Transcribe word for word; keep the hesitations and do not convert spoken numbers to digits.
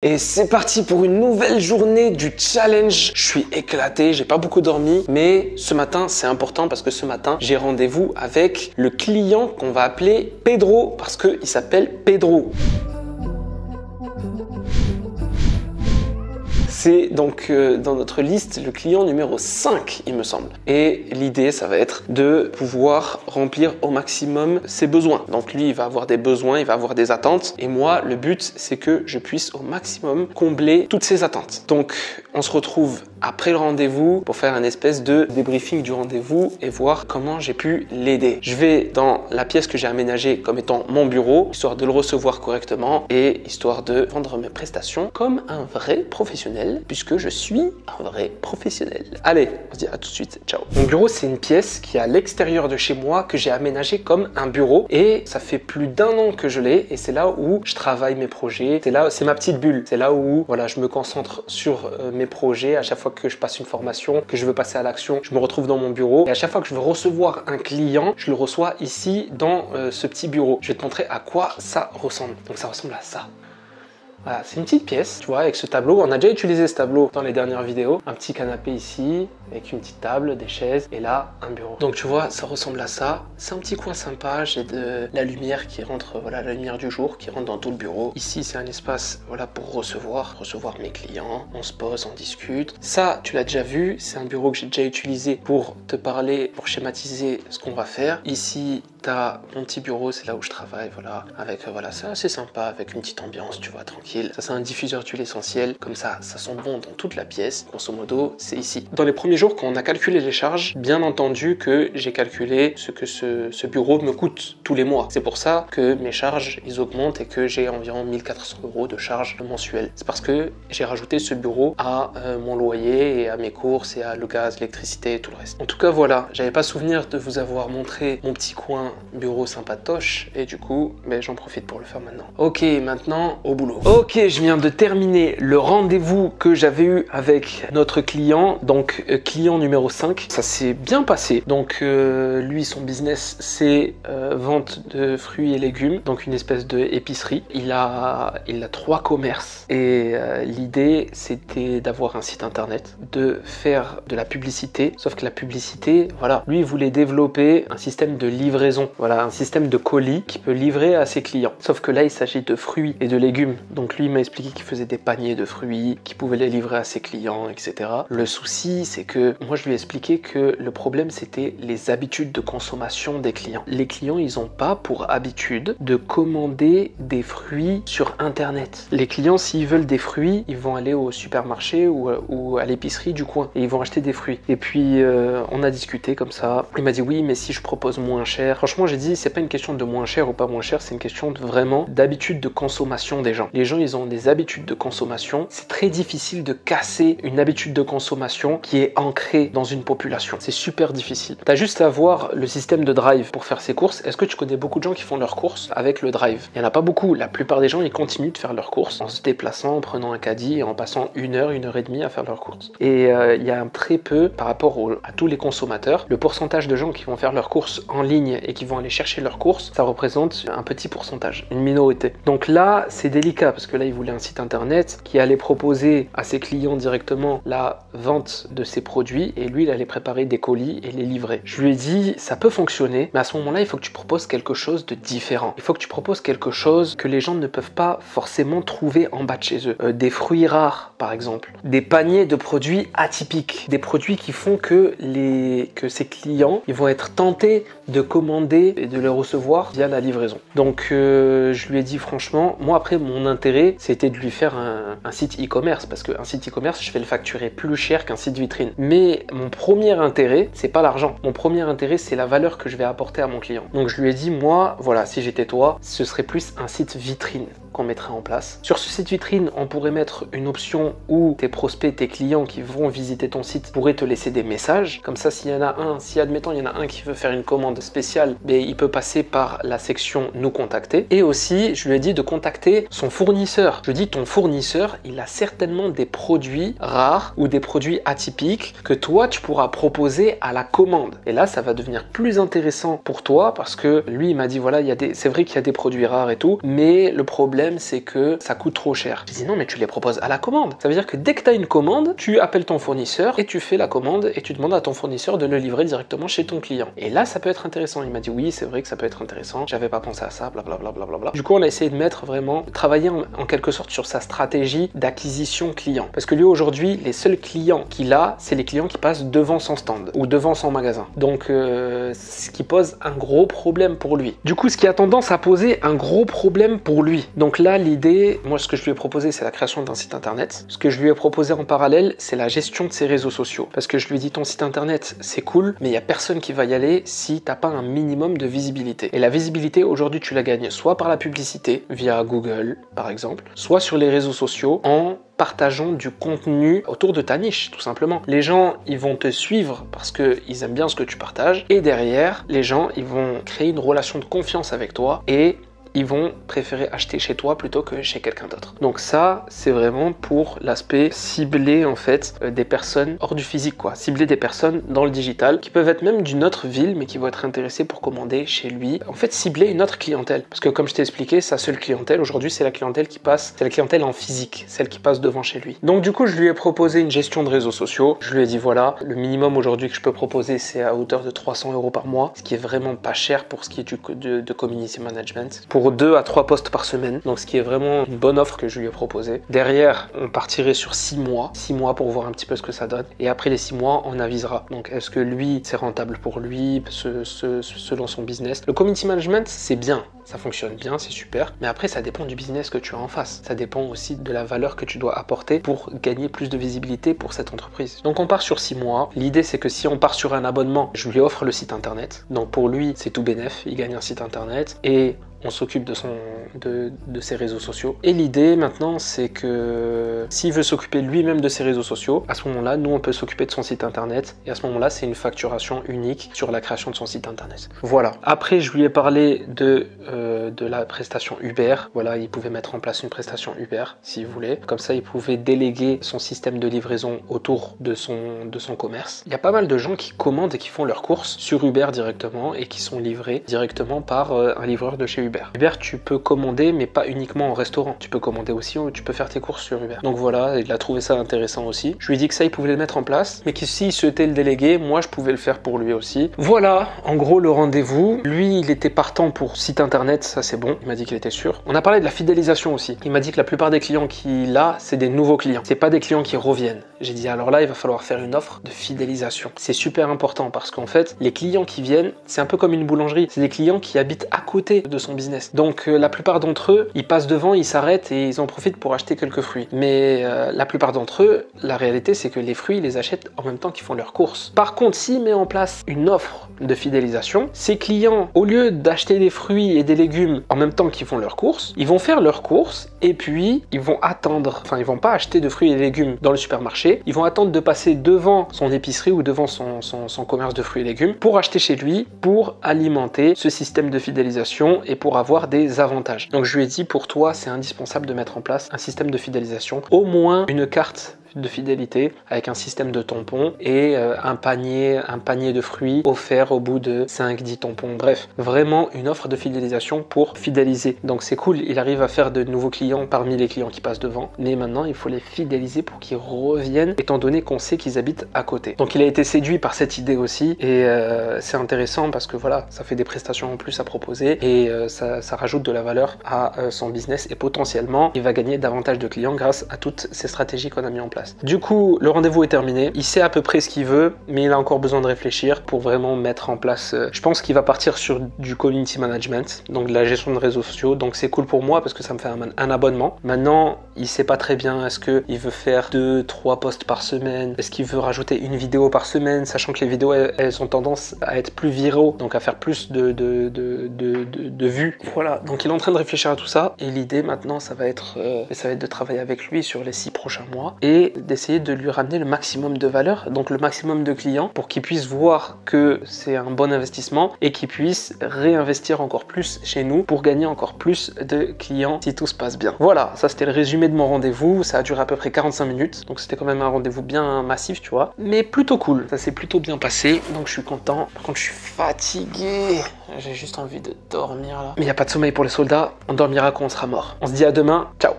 Et c'est parti pour une nouvelle journée du challenge. Je suis éclaté, j'ai pas beaucoup dormi, mais ce matin c'est important parce que ce matin j'ai rendez-vous avec le client qu'on va appeler Pedro parce qu'il s'appelle Pedro. C'est donc euh, dans notre liste le client numéro cinq, il me semble. Et l'idée, ça va être de pouvoir remplir au maximum ses besoins. Donc lui, il va avoir des besoins, il va avoir des attentes. Et moi, le but, c'est que je puisse au maximum combler toutes ses attentes. Donc, on se retrouve après le rendez-vous pour faire un espèce de débriefing du rendez-vous et voir comment j'ai pu l'aider. Je vais dans la pièce que j'ai aménagée comme étant mon bureau, histoire de le recevoir correctement et histoire de vendre mes prestations comme un vrai professionnel. Puisque je suis un vrai professionnel. Allez, on se dit à tout de suite, ciao. Mon bureau, c'est une pièce qui est à l'extérieur de chez moi, que j'ai aménagée comme un bureau, et ça fait plus d'un an que je l'ai, et c'est là où je travaille mes projets, c'est là, c'est ma petite bulle, c'est là où voilà, je me concentre sur euh, mes projets. À chaque fois que je passe une formation, que je veux passer à l'action, je me retrouve dans mon bureau, et à chaque fois que je veux recevoir un client, je le reçois ici dans euh, ce petit bureau. Je vais te montrer à quoi ça ressemble. Donc ça ressemble à ça. Voilà, c'est une petite pièce, tu vois, avec ce tableau. On a déjà utilisé ce tableau dans les dernières vidéos. Un petit canapé ici, avec une petite table, des chaises, et là, un bureau. Donc, tu vois, ça ressemble à ça. C'est un petit coin sympa. J'ai de la lumière qui rentre, voilà, la lumière du jour qui rentre dans tout le bureau. Ici, c'est un espace, voilà, pour recevoir, recevoir mes clients. On se pose, on discute. Ça, tu l'as déjà vu, c'est un bureau que j'ai déjà utilisé pour te parler, pour schématiser ce qu'on va faire. Ici, t'as mon petit bureau, c'est là où je travaille, voilà, avec, euh, voilà, c'est assez sympa, avec une petite ambiance, tu vois, tranquille. Ça, c'est un diffuseur d'huile essentielle. Comme ça, ça sent bon dans toute la pièce. Grosso modo, c'est ici. Dans les premiers jours, quand on a calculé les charges, bien entendu que j'ai calculé ce que ce, ce bureau me coûte tous les mois. C'est pour ça que mes charges, ils augmentent et que j'ai environ mille quatre cents euros de charges mensuelles. C'est parce que j'ai rajouté ce bureau à euh, mon loyer et à mes courses et à le gaz, l'électricité et tout le reste. En tout cas, voilà. J'avais pas souvenir de vous avoir montré mon petit coin bureau sympatoche et du coup, mais j'en profite pour le faire maintenant. Ok, maintenant, au boulot. Oh Ok, je viens de terminer le rendez-vous que j'avais eu avec notre client, donc euh, client numéro cinq. Ça s'est bien passé. Donc euh, lui, son business, c'est euh, vente de fruits et légumes, donc une espèce d'épicerie. Il a, il a trois commerces et euh, l'idée, c'était d'avoir un site internet, de faire de la publicité. Sauf que la publicité, voilà, lui, il voulait développer un système de livraison, voilà, un système de colis qui peut livrer à ses clients. Sauf que là, il s'agit de fruits et de légumes, donc Donc lui m'a expliqué qu'il faisait des paniers de fruits, qu'il pouvait les livrer à ses clients, et cetera. Le souci, c'est que moi, je lui ai expliqué que le problème, c'était les habitudes de consommation des clients. Les clients, ils n'ont pas pour habitude de commander des fruits sur Internet. Les clients, s'ils veulent des fruits, ils vont aller au supermarché ou, ou à l'épicerie du coin et ils vont acheter des fruits. Et puis, euh, on a discuté comme ça. Il m'a dit oui, mais si je propose moins cher. Franchement, j'ai dit, c'est pas une question de moins cher ou pas moins cher, c'est une question de, vraiment d'habitude de consommation des gens. Les gens, ils ont des habitudes de consommation. C'est très difficile de casser une habitude de consommation qui est ancrée dans une population. C'est super difficile. T'as juste à voir le système de drive pour faire ses courses. Est-ce que tu connais beaucoup de gens qui font leurs courses avec le drive? Il n'y en a pas beaucoup. La plupart des gens, ils continuent de faire leurs courses en se déplaçant, en prenant un caddie et en passant une heure, une heure et demie à faire leurs courses. Et il euh, y a un très peu, par rapport au, à tous les consommateurs, le pourcentage de gens qui vont faire leurs courses en ligne et qui vont aller chercher leurs courses, ça représente un petit pourcentage, une minorité. Donc là, c'est délicat parce que là, il voulait un site internet qui allait proposer à ses clients directement la vente de ses produits et lui, il allait préparer des colis et les livrer. Je lui ai dit, ça peut fonctionner, mais à ce moment-là, il faut que tu proposes quelque chose de différent. Il faut que tu proposes quelque chose que les gens ne peuvent pas forcément trouver en bas de chez eux. Euh, des fruits rares, par exemple. Des paniers de produits atypiques. Des produits qui font que, les... que ses clients ils vont être tentés de commander et de les recevoir via la livraison. Donc, euh, je lui ai dit, franchement, moi, après, mon intérêt, c'était de lui faire un, un site e-commerce parce qu'un site e-commerce, je vais le facturer plus cher qu'un site vitrine. Mais mon premier intérêt, c'est pas l'argent. Mon premier intérêt, c'est la valeur que je vais apporter à mon client. Donc je lui ai dit, moi, voilà, si j'étais toi, ce serait plus un site vitrine qu'on mettrait en place. Sur ce site vitrine, on pourrait mettre une option où tes prospects, tes clients qui vont visiter ton site pourraient te laisser des messages. Comme ça, s'il y en a un, si admettons il y en a un qui veut faire une commande spéciale, mais il peut passer par la section nous contacter. Et aussi, je lui ai dit de contacter son fournisseur. Je dis ton fournisseur, il a certainement des produits rares ou des produits atypiques que toi tu pourras proposer à la commande. Et là, ça va devenir plus intéressant pour toi parce que lui, il m'a dit voilà, il y a des, c'est vrai qu'il y a des produits rares et tout, mais le problème problème, c'est que ça coûte trop cher. Je dis non, mais tu les proposes à la commande. Ça veut dire que dès que tu as une commande, tu appelles ton fournisseur et tu fais la commande et tu demandes à ton fournisseur de le livrer directement chez ton client. Et là, ça peut être intéressant. Il m'a dit oui, c'est vrai que ça peut être intéressant. J'avais pas pensé à ça, blablabla. Bla bla bla. Du coup, on a essayé de mettre vraiment, de travailler en, en quelque sorte sur sa stratégie d'acquisition client. Parce que lui, aujourd'hui, les seuls clients qu'il a, c'est les clients qui passent devant son stand ou devant son magasin. Donc, euh, ce qui pose un gros problème pour lui. Du coup, ce qui a tendance à poser un gros problème pour lui. Donc là, l'idée, moi, ce que je lui ai proposé, c'est la création d'un site internet. Ce que je lui ai proposé en parallèle, c'est la gestion de ses réseaux sociaux. Parce que je lui ai dit, ton site internet, c'est cool, mais il n'y a personne qui va y aller si t'as pas un minimum de visibilité. Et la visibilité, aujourd'hui, tu la gagnes soit par la publicité, via Google, par exemple, soit sur les réseaux sociaux, en partageons du contenu autour de ta niche, tout simplement. Les gens, ils vont te suivre parce qu'ils aiment bien ce que tu partages. Et derrière, les gens, ils vont créer une relation de confiance avec toi et ils vont préférer acheter chez toi plutôt que chez quelqu'un d'autre. Donc ça, c'est vraiment pour l'aspect cibler en fait euh, des personnes hors du physique, quoi. Cibler des personnes dans le digital qui peuvent être même d'une autre ville mais qui vont être intéressées pour commander chez lui. En fait, cibler une autre clientèle. Parce que comme je t'ai expliqué, sa seule clientèle aujourd'hui, c'est la clientèle qui passe, c'est la clientèle en physique, celle qui passe devant chez lui. Donc du coup, je lui ai proposé une gestion de réseaux sociaux. Je lui ai dit voilà, le minimum aujourd'hui que je peux proposer, c'est à hauteur de trois cents euros par mois, ce qui est vraiment pas cher pour ce qui est du, de, de community management. Pour Pour deux à trois postes par semaine, donc ce qui est vraiment une bonne offre que je lui ai proposée. Derrière, on partirait sur six mois, six mois pour voir un petit peu ce que ça donne. Et après les six mois, on avisera. Donc est-ce que lui, c'est rentable pour lui, ce, ce, selon son business. Le community management, c'est bien, ça fonctionne bien, c'est super. Mais après, ça dépend du business que tu as en face. Ça dépend aussi de la valeur que tu dois apporter pour gagner plus de visibilité pour cette entreprise. Donc on part sur six mois. L'idée, c'est que si on part sur un abonnement, je lui offre le site internet. Donc pour lui, c'est tout bénef. Il gagne un site internet et on s'occupe de, son, de, de ses réseaux sociaux. Et l'idée maintenant, c'est que s'il veut s'occuper lui-même de ses réseaux sociaux, à ce moment-là, nous, on peut s'occuper de son site internet. Et à ce moment-là, c'est une facturation unique sur la création de son site internet. Voilà. Après, je lui ai parlé de, euh, de la prestation Uber. Voilà, il pouvait mettre en place une prestation Uber, s'il voulait. Comme ça, il pouvait déléguer son système de livraison autour de son, de son commerce. Il y a pas mal de gens qui commandent et qui font leurs courses sur Uber directement et qui sont livrés directement par euh, un livreur de chez Uber. Uber. Uber, tu peux commander, mais pas uniquement en restaurant. Tu peux commander aussi, ou tu peux faire tes courses sur Uber. Donc voilà, il a trouvé ça intéressant aussi. Je lui ai dit que ça, il pouvait le mettre en place, mais que s'il souhaitait le déléguer, moi, je pouvais le faire pour lui aussi. Voilà, en gros, le rendez-vous. Lui, il était partant pour site internet, ça c'est bon. Il m'a dit qu'il était sûr. On a parlé de la fidélisation aussi. Il m'a dit que la plupart des clients qu'il a, c'est des nouveaux clients. C'est pas des clients qui reviennent. J'ai dit, alors là, il va falloir faire une offre de fidélisation. C'est super important parce qu'en fait, les clients qui viennent, c'est un peu comme une boulangerie. C'est des clients qui habitent à côté de son business. Donc euh, la plupart d'entre eux, ils passent devant, ils s'arrêtent et ils en profitent pour acheter quelques fruits. Mais euh, la plupart d'entre eux, la réalité, c'est que les fruits, ils les achètent en même temps qu'ils font leurs courses. Par contre, s'il met en place une offre de fidélisation, ses clients, au lieu d'acheter des fruits et des légumes en même temps qu'ils font leurs courses, ils vont faire leurs courses et puis ils vont attendre. Enfin, ils vont pas acheter de fruits et légumes dans le supermarché. Ils vont attendre de passer devant son épicerie ou devant son, son, son commerce de fruits et légumes pour acheter chez lui, pour alimenter ce système de fidélisation et pour pour avoir des avantages. Donc je lui ai dit, pour toi, c'est indispensable de mettre en place un système de fidélisation, au moins une carte de fidélité avec un système de tampons et euh, un panier un panier de fruits offert au bout de cinq dix tampons. Bref, vraiment une offre de fidélisation pour fidéliser. Donc c'est cool, il arrive à faire de nouveaux clients parmi les clients qui passent devant, mais maintenant il faut les fidéliser pour qu'ils reviennent, étant donné qu'on sait qu'ils habitent à côté. Donc il a été séduit par cette idée aussi et euh, c'est intéressant parce que voilà, ça fait des prestations en plus à proposer et euh, ça, ça rajoute de la valeur à euh, son business et potentiellement il va gagner davantage de clients grâce à toutes ces stratégies qu'on a mis en place. Du coup, le rendez-vous est terminé. Il sait à peu près ce qu'il veut, mais il a encore besoin de réfléchir pour vraiment mettre en place. Je pense qu'il va partir sur du community management, donc de la gestion de réseaux sociaux. Donc c'est cool pour moi parce que ça me fait un abonnement. Maintenant, il sait pas très bien, est-ce qu'il veut faire deux trois posts par semaine? Est-ce qu'il veut rajouter une vidéo par semaine? Sachant que les vidéos, elles ont tendance à être plus viraux, donc à faire plus de, de, de, de, de, de vues. Voilà, donc il est en train de réfléchir à tout ça. Et l'idée maintenant, ça va être, euh, ça va être de travailler avec lui sur les six prochains mois. Et et d'essayer de lui ramener le maximum de valeur, donc le maximum de clients, pour qu'ils puissent voir que c'est un bon investissement et qu'ils puissent réinvestir encore plus chez nous pour gagner encore plus de clients si tout se passe bien. Voilà, ça c'était le résumé de mon rendez-vous. Ça a duré à peu près quarante-cinq minutes, donc c'était quand même un rendez-vous bien massif, tu vois, mais plutôt cool. Ça s'est plutôt bien passé, donc je suis content. Par contre, je suis fatigué. J'ai juste envie de dormir là. Mais il n'y a pas de sommeil pour les soldats. On dormira quand on sera mort. On se dit à demain. Ciao.